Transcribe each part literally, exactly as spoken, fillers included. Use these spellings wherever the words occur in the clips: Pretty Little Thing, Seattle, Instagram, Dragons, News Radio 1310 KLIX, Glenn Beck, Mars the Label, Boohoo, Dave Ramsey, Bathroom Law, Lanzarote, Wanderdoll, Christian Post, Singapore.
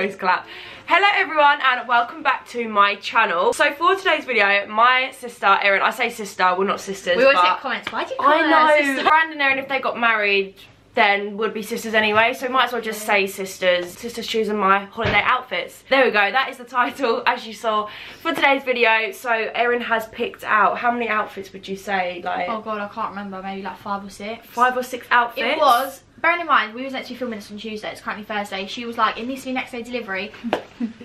face collapse. Hello everyone and welcome back to my channel. So for today's video, my sister Erin, I say sister, we're not sisters. We always but get comments, why do you call I her know, sister? Brand and Erin, if they got married, then would be sisters anyway, so might as well just say sisters. Sisters choosing my holiday outfits. There we go, that is the title, as you saw, for today's video. So Erin has picked out, how many outfits would you say? Like, oh god, I can't remember, maybe like five or six. Five or six outfits? It was, bearing in mind, we was actually filming this on Tuesday, it's currently Thursday, she was like, it needs to be next day delivery.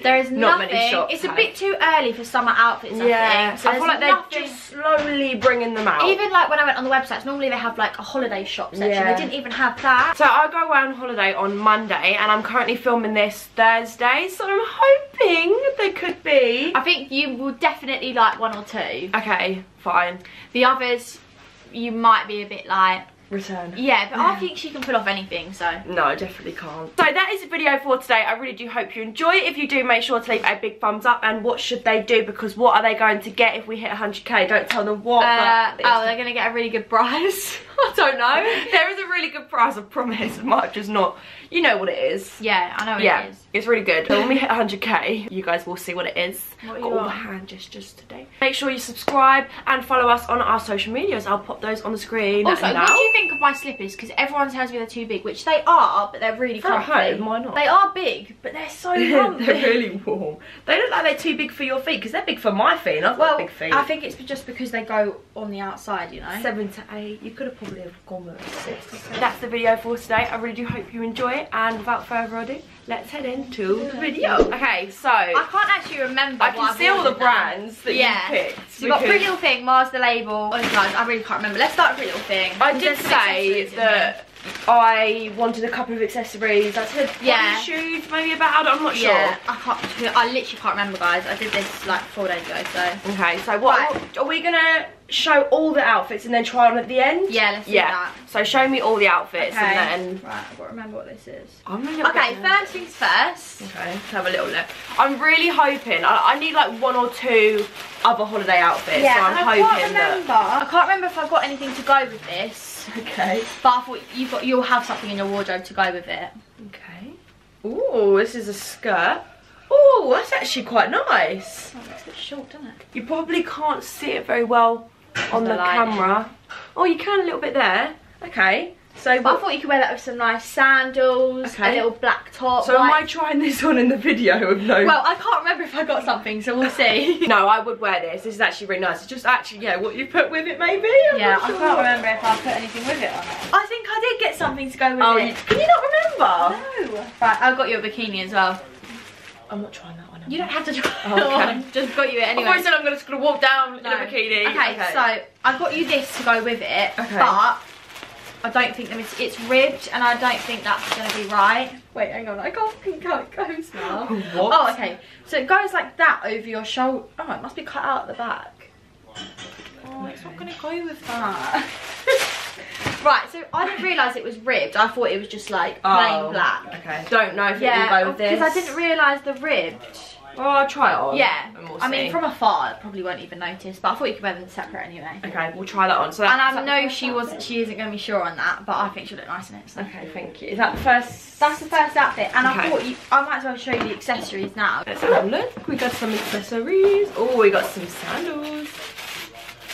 There is not nothing, many shops, it's a bit too early for summer outfits, I yeah. think. So I feel like nothing. They're just slowly bringing them out. Even like when I went on the websites, normally they have like a holiday shop section, yeah. They didn't even have that. So I go away on holiday on Monday and I'm currently filming this Thursday, so I'm hoping there could be. I think you will definitely like one or two. Okay, fine. The others, you might be a bit like... Return. Yeah, but yeah. I think she can pull off anything, so. No, definitely can't. So that is the video for today. I really do hope you enjoy it. If you do, make sure to leave a big thumbs up. And what should they do? Because what are they going to get if we hit one hundred K? Don't tell them what. Uh, but oh, they're going to get a really good prize. I don't know. There is a really good prize, I promise. Much is not. You know what it is. Yeah, I know what yeah, it is. It's really good. So when we hit one hundred K, you guys will see what it is. What got all the hand gestures today. Make sure you subscribe and follow us on our social medias. I'll pop those on the screen. Also, now. What do you think of my slippers? Because everyone tells me they're too big, which they are, but they're really comfy. At home, why not? They are big, but they're so comfy. They're really warm. They look like they're too big for your feet, because they're big for my feet, and I've well, got big feet. I think it's just because they go on the outside, you know. Seven to eight. You could have probably have gone with six. So that's the video for today. I really do hope you enjoy it. And without further ado, let's head into the video. Okay, so I can't actually remember. I can see all the brands that you picked. So we've got Pretty Little Thing, Mars the Label. Honestly, I really can't remember. Let's start with Pretty Little Thing. I did say that I wanted a couple of accessories. I said yeah, shoes maybe about. I'm not sure. Yeah, I can't. I literally can't remember, guys. I did this like four days ago. So okay, so what are we gonna show all the outfits and then try on at the end? Yeah, let's do yeah. that. So show me all the outfits okay. and then... Right, I've got to remember what this is. I'm really okay, first things first. Okay, let's have a little look. I'm really hoping, I, I need like one or two other holiday outfits. Yeah, so I'm and I hoping can't remember. That... I can't remember if I've got anything to go with this. Okay. But I thought you've got, you'll have something in your wardrobe to go with it. Okay. Ooh, this is a skirt. Ooh, that's actually quite nice. Oh, that's a bit short, doesn't it? You probably can't see it very well on the, the camera. Oh, you can a little bit there. Okay, so I thought you could wear that with some nice sandals, okay. a little black top. So like... am I trying this on in the video of no? Well, I can't remember if I got something, so we'll see. No, I would wear this. This is actually really nice. It's just actually, yeah, what you put with it maybe. I'm yeah, sure. I can't remember if I put anything with it on it. I think I did get something to go with oh, it. Can you not remember? No. Right, I got you a bikini as well. I'm not trying that one. You don't have to try oh, okay. it on. Just got you it anyway. I said I'm just going to walk down no. in a bikini. Okay, okay, so I've got you this to go with it, okay. but I don't think it's, it's ribbed and I don't think that's going to be right. Wait, hang on. I can't think how it goes now. What? Oh, okay. So it goes like that over your shoulder. Oh, it must be cut out at the back. Oh, it's not going to go with that. Right, so I didn't realise it was ribbed. I thought it was just like plain oh, black. Okay. Don't know if yeah, it will go with this. Because I didn't realise the ribbed. Well, I'll try it on. Yeah. And we'll I see. mean, from afar, I probably won't even notice. But I thought you could wear them separate anyway. Okay, we'll try that on. So and I know she wasn't, she isn't going to be sure on that, but I think she'll look nice in it. So. Okay, thank you. Is that the first? That's the first outfit. And okay. I thought you, I might as well show you the accessories now. Let's have a look. We got some accessories. Oh, we got some sandals.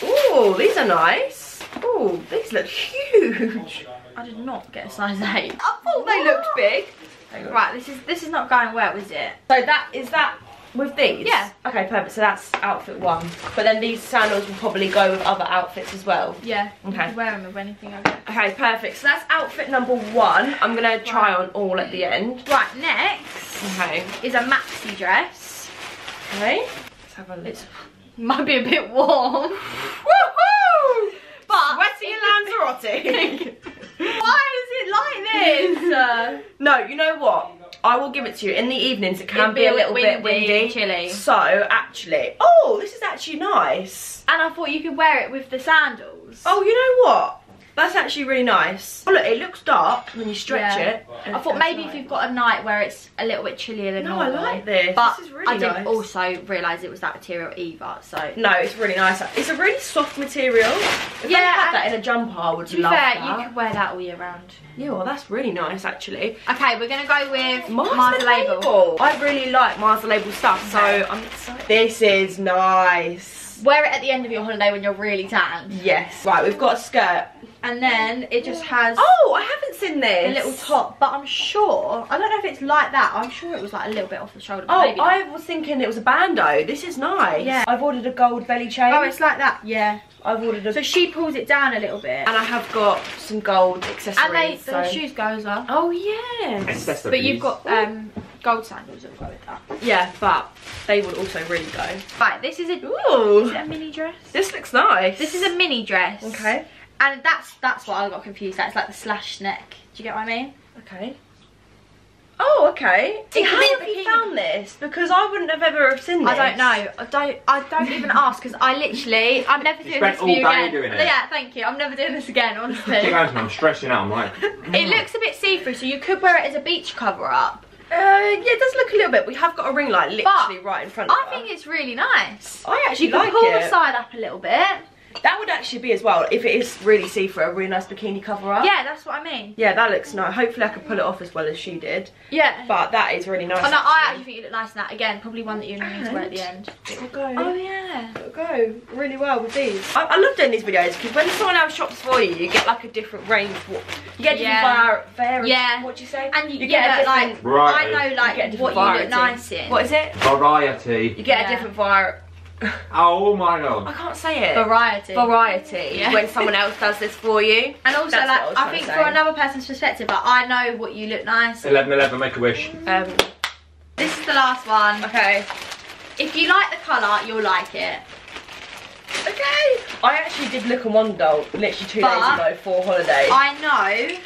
Oh, these are nice. Oh, these look huge. I did not get a size eight. I thought they looked big. Right, this is this is not going well, is it? So that is that with these? Yeah. Okay, perfect. So that's outfit one. But then these sandals will probably go with other outfits as well. Yeah. Okay. You can wear them with anything over. Okay, perfect. So that's outfit number one. I'm gonna try on all at the end. Right, next okay. is a maxi dress. Okay. Let's have a look. It might be a bit warm. Woohoo! But sweaty Lanzarote. Why is it like this? Uh, no, you know what? I will give it to you. In the evenings, it can be, be a little windy, bit windy, chilly. So actually, oh, this is actually nice. And I thought you could wear it with the sandals. Oh, you know what? That's actually really nice. Oh, look, it looks dark when you stretch yeah. it. I thought maybe if you've got a night where it's a little bit chillier than no, normal. No, I like this. But this is really I nice. Didn't also realise it was that material either, so. No, it's really nice. It's a really soft material. If yeah, I had that in a jumper, I would love fair, that. You could wear that all year round. Yeah, well, that's really nice, actually. Okay, we're going to go with Mars, Mars the Label. Label. I really like Mars the Label stuff, so okay. I'm excited. This is nice. Wear it at the end of your holiday when you're really tan. Yes. Right, we've got a skirt. And then it just has... Oh, I haven't seen this. A little top, but I'm sure... I don't know if it's like that. I'm sure it was like a little bit off the shoulder. But oh, maybe I was thinking it was a bandeau. This is nice. Yeah. I've ordered a gold belly chain. Oh, it's like that. Yeah. I've ordered a... So she pulls it down a little bit. And I have got some gold accessories. And they, so... the shoes go as well. Oh, yes. Accessories. But you've got... um. Ooh. Gold sandals will go with that. Yeah, but they would also really go. Right, this is a ooh. Is it a mini dress? This looks nice. This is a mini dress. Okay. And that's that's what I got confused at. It's like the slash neck. Do you get what I mean? Okay. Oh, okay. It How have you found this? Because I wouldn't have ever seen this. I don't know. I don't. I don't even ask because I literally. I'm never doing this for you again. Doing it. Yeah, thank you. I'm never doing this again, honestly. I'm stressing out. I'm like. It looks a bit see-through, so you could wear it as a beach cover up. Uh, yeah, it does look a little bit. We have got a ring light literally but right in front of us. I her. think it's really nice. I actually you like it. You can pull the side up a little bit. That would actually be as well, if it is really see-through, a really nice bikini cover-up. Yeah, that's what I mean. Yeah, that looks nice. Hopefully I can pull it off as well as she did. Yeah. But that is really nice. Oh, no, actually. I actually think you look nice in that. Again, probably one that you need to wear at the end. It'll go. Oh, yeah. It'll go really well with these. I, I love doing these videos because when someone else shops for you, you get like a different range. What, you get yeah. different yeah. what do you say? And you, you yeah, get like, variety. I know like you what variety. you look nice in. What is it? Variety. You get yeah. a different variety. Oh my god. I can't say it. Variety. Variety. Yeah. When someone else does this for you. And also, that's like, I, I think for another person's perspective, like, I know what you look nice. eleven eleven, make a wish. Um, this is the last one. Okay. If you like the colour, you'll like it. Okay. I actually did look on Wanderdoll literally two but days ago for holiday. I know.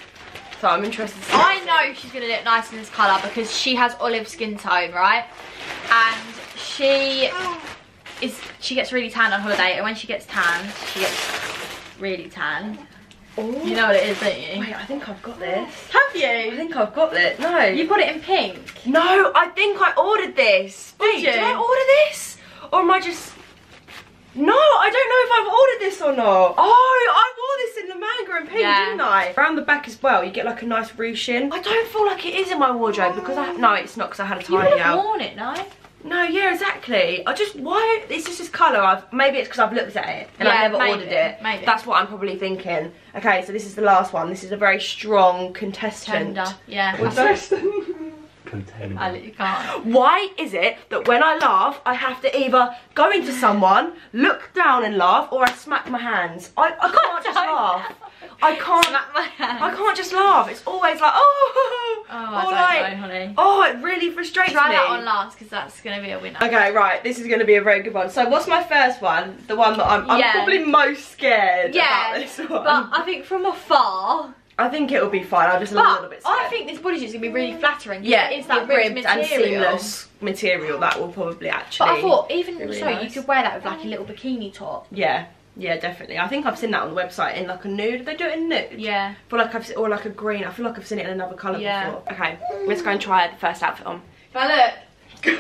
So I'm interested to see I know she's going to look nice in this colour because she has olive skin tone, right? And she... Oh. Is she gets really tan on holiday, and when she gets tan, she gets really tan. Ooh. You know what it is, don't you? Wait, I think I've got this. Have you? I think I've got this. No. You've got it in pink? No, I think I ordered this. Wait, did, did I order this? Or am I just... No, I don't know if I've ordered this or not. Oh, I wore this in the manga and pink, yeah. didn't I? Around the back as well, you get like a nice ruching. I don't feel like it is in my wardrobe oh. because I... No, it's not because I had a tiny out. You would have worn it, no? No, yeah, exactly. I just, why, it's just this colour. I've Maybe it's because I've looked at it and yeah, I've never maybe, ordered it. Maybe. That's what I'm probably thinking. Okay, so this is the last one. This is a very strong contestant. Tender, yeah. Contestant. Contender. I literally can't. Why is it that when I laugh, I have to either go into someone, look down and laugh, or I smack my hands? I, I can't just laugh. I can't smack my hands. I can't just laugh. It's always like, oh, oh, I don't like, know, honey. Oh, it really frustrates Try me. Try that on last because that's going to be a winner. Okay, right. This is going to be a very good one. So what's my first one? The one that I'm, I'm yeah. probably most scared yeah, about this one. But I think from afar... I think it'll be fine. I'll just but look a little bit scared. I think this bodysuit's gonna be really flattering. Yeah, it's that ribbed material. And seamless material that will probably actually. But I thought even really so, nice. You could wear that with like a little bikini top. Yeah, yeah, definitely. I think I've seen that on the website in like a nude. They do it in nude. Yeah. But like I've or like a green. I feel like I've seen it in another colour yeah. before. Okay, mm. let's go and try the first outfit on. If I look. She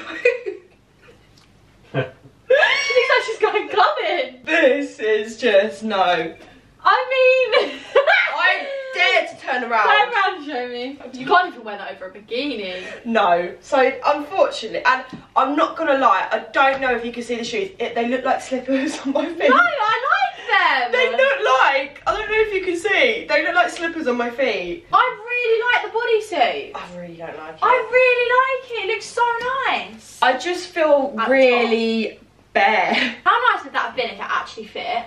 thinks like she's going clubbing. This is just no. I mean. I dare to turn around. Turn around, show me. You can't even wear that over a bikini. No. So, unfortunately, and I'm not going to lie, I don't know if you can see the shoes. It, they look like slippers on my feet. No, I like them. They look like, I don't know if you can see, they look like slippers on my feet. I really like the bodysuit. I really don't like it. I really like it. It looks so nice. I just feel At really top. bare. How nice would that have been if it actually fit?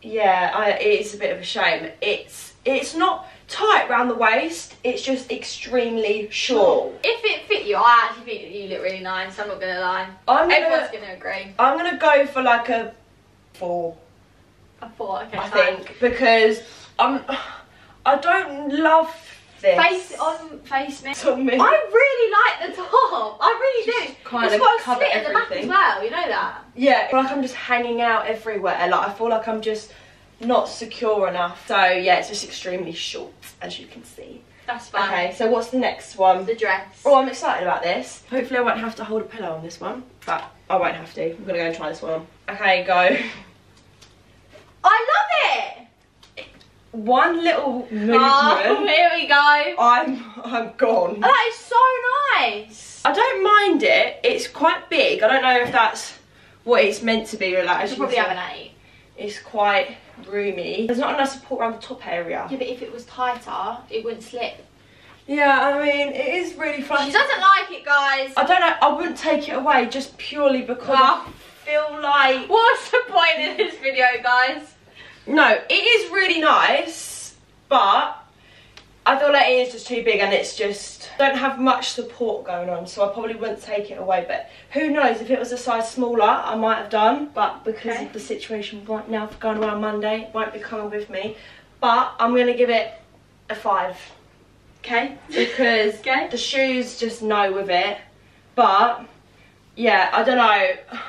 Yeah, I, it's a bit of a shame. It's it's not tight round the waist. It's just extremely short. If it fit you, I actually think you look really nice. I'm not gonna lie. I'm Everyone's gonna, gonna agree. I'm gonna go for like a four. A four, okay. I fine. think because I'm. I don't love this. Face on face me. On me. I really like the top. I really just do. Kind it's got a slit at the back as well. You know that. Yeah, I feel like I'm just hanging out everywhere. Like I feel like I'm just not secure enough. So yeah, it's just extremely short, as you can see. That's fine. Okay, so what's the next one? The dress. Oh, I'm excited about this. Hopefully I won't have to hold a pillow on this one, but I won't have to. I'm gonna go and try this one on. Okay, go. I love it! One little movement. Oh, here we go. I'm, I'm gone. Oh, that is so nice. I don't mind it. It's quite big. I don't know if that's what it's meant to be. Or like, I should probably have an eight. It's quite roomy. There's not enough support around the top area. Yeah, but if it was tighter, it wouldn't slip. Yeah, I mean, it is really fun. She doesn't like it, guys. I don't know. I wouldn't take it away just purely because well, I feel like... What's the point in this video, guys? No, it is really nice, but I feel like it is just too big and it's just... I don't have much support going on, so I probably wouldn't take it away. But who knows, if it was a size smaller, I might have done. But because okay. of the situation right now for going around Monday, it won't be coming with me. But I'm going to give it a five. Okay? Because okay. the shoes just no with it. But, yeah, I don't know...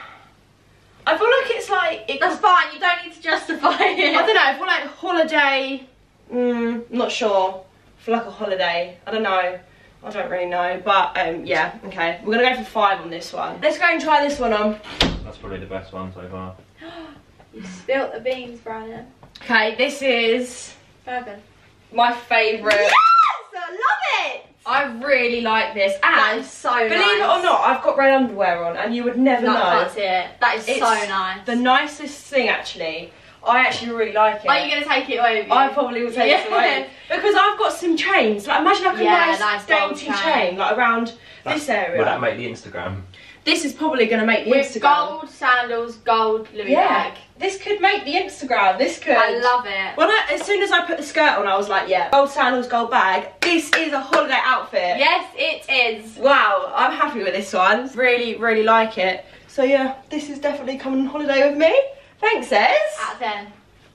I feel like it's like... It That's fine, you don't need to justify it. I don't know, I feel like holiday... Mm, I'm not sure. I feel like a holiday. I don't know. I don't really know. But, um, yeah, okay. We're going to go for five on this one. Let's go and try this one on. That's probably the best one so far. You spilt the beans, Brian. Okay, this is... Bourbon. My favourite. Yes! I love it! I really like this. And that is so believe nice. Believe it or not, I've got red underwear on and you would never no, know. That's it. That is it's so nice. The nicest thing, actually. I actually really like it. Are you going to take it away with you? I probably will take yeah. it away. Because I've got some chains. Like, imagine like a yeah, nice, nice dainty chain. chain like around That's, this area. Will that make the Instagram? This is probably going to make the with Instagram. With gold sandals, gold Louis yeah. bag. This could make the Instagram. This could. I love it. When I, as soon as I put the skirt on, I was like, yeah, gold sandals, gold bag. This is a holiday outfit. Yes, it is. Wow, I'm happy with this one. Really, really like it. So yeah, this is definitely coming on holiday with me. Thanks, Ez. Out of ten.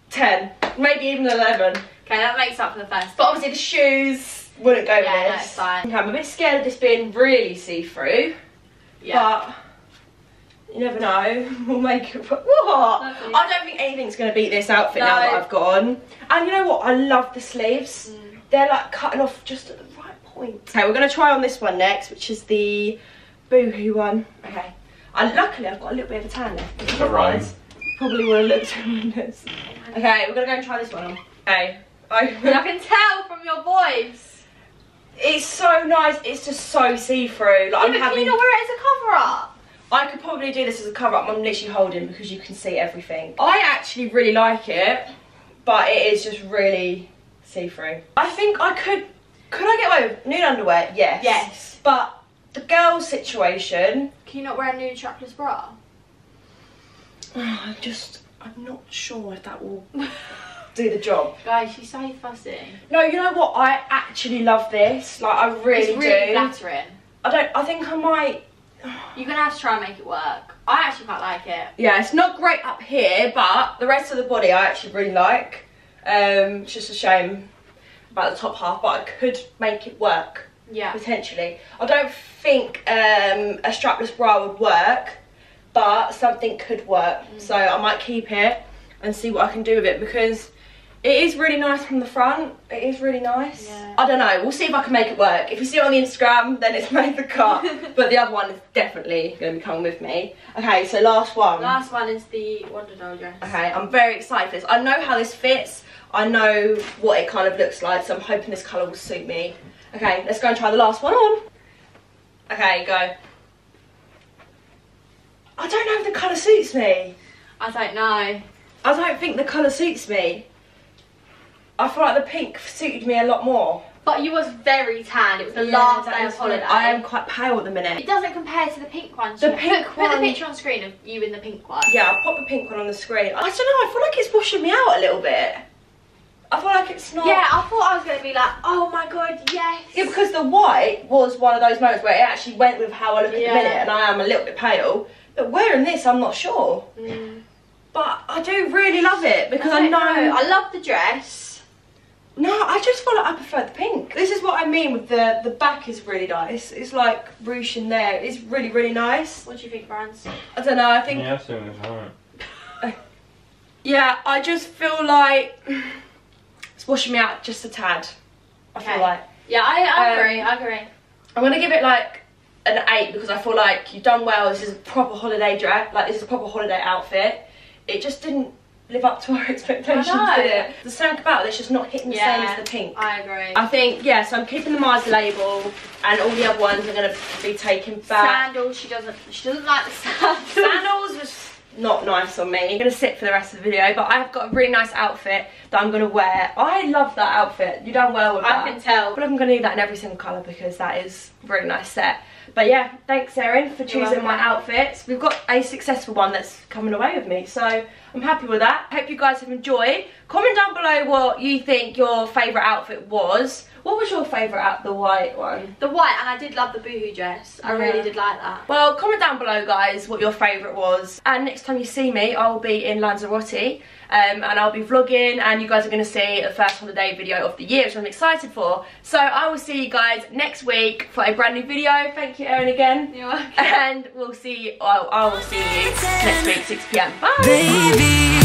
Ten. Maybe even eleven. Okay, that makes up for the first. But obviously the shoes wouldn't go with yeah, this. Yeah, no, it's fine. Okay, I'm a bit scared of this being really see-through. Yeah. But you never know. We'll make it. What? Lovely. I don't think anything's going to beat this outfit no. now that I've got on. And you know what? I love the sleeves. Mm. They're like cutting off just at the right point. Okay, we're going to try on this one next, which is the Boohoo one. Okay. And luckily, I've got a little bit of a tan left. Alright. Probably would have looked horrendous. Okay, we're gonna go and try this one on. Okay. I can tell from your voice. It's so nice, it's just so see-through. Like yeah, I'm but having... Can you not wear it as a cover-up? I could probably do this as a cover-up. I'm literally holding because you can see everything. I actually really like it, but it is just really see-through. I think I could... Could I get away with nude underwear? Yes. Yes. But the girl situation... Can you not wear a nude strapless bra? I'm just, I'm not sure if that will do the job. Guys, she's so fussy. No, you know what? I actually love this. Like, I really do. It's really do. flattering. I don't, I think I might... You're going to have to try and make it work. I actually quite like it. Yeah, it's not great up here, but the rest of the body I actually really like. Um, it's just a shame about the top half, but I could make it work. Yeah. Potentially. I don't think um, a strapless bra would work. But something could work, mm. so I might keep it and see what I can do with it because it is really nice from the front. It is really nice. Yeah. I don't know. We'll see if I can make it work. If you see it on the Instagram, then it's made the cut. But the other one is definitely going to be coming with me. Okay, so last one. Last one is the Wanderdoll dress. Okay, I'm very excited for this. I know how this fits. I know what it kind of looks like, so I'm hoping this colour will suit me. Okay, let's go and try the last one on. Okay, go. I don't know if the colour suits me. I don't know. I don't think the colour suits me. I feel like the pink suited me a lot more. But you was very tan. It was the yeah, last day of holiday. I am quite pale at the minute. It doesn't compare to the pink one. The pink put, one. Put the picture on screen of you in the pink one. Yeah, I'll pop the pink one on the screen. I don't know. I feel like it's washing me out a little bit. I feel like it's not... Yeah, I thought I was going to be like, oh my god, yes. Yeah, because the white was one of those moments where it actually went with how I look yeah. at the minute and I am a little bit pale. But wearing this, I'm not sure. Mm. But I do really love it because I, I know, know... I love the dress. No, I just feel like I prefer the pink. This is what I mean with the... The back is really nice. It's like ruche in there. It's really, really nice. What do you think, Brans? I don't know, I think... Yeah, I think it's alright. yeah, I just feel like it's washing me out just a tad. I okay. feel like. Yeah, I, I um, agree, I agree. I'm going to give it like an eight because I feel like you've done well. This is a proper holiday dress, like this is a proper holiday outfit. It just didn't live up to our expectations, did it? There's something about it, it's just not hitting the yeah, same as the pink. I agree. I think, yeah, so I'm keeping the Mars label and all the other ones are going to be taken back. Sandals, she doesn't, she doesn't like the sandals. Sandals was not nice on me. I'm going to sit for the rest of the video, but I've got a really nice outfit that I'm going to wear. I love that outfit. You've done well with that. I can tell. But I'm going to need that in every single colour because that is a really nice set. But yeah, thanks Erin for choosing my outfits. We've got a successful one that's coming away with me, so I'm happy with that. Hope you guys have enjoyed. Comment down below what you think your favourite outfit was. What was your favourite outfit? The white one. The white, and I did love the Boohoo dress. I yeah. really did like that. Well, comment down below, guys, what your favourite was. And next time you see me, I'll be in Lanzarote. Um, and I'll be vlogging, and you guys are going to see the first holiday video of the year, which I'm excited for. So I will see you guys next week for a brand new video. Thank you, Erin, again. You're welcome. And we'll see. Well, I will see you next week, six p m. Bye. Baby.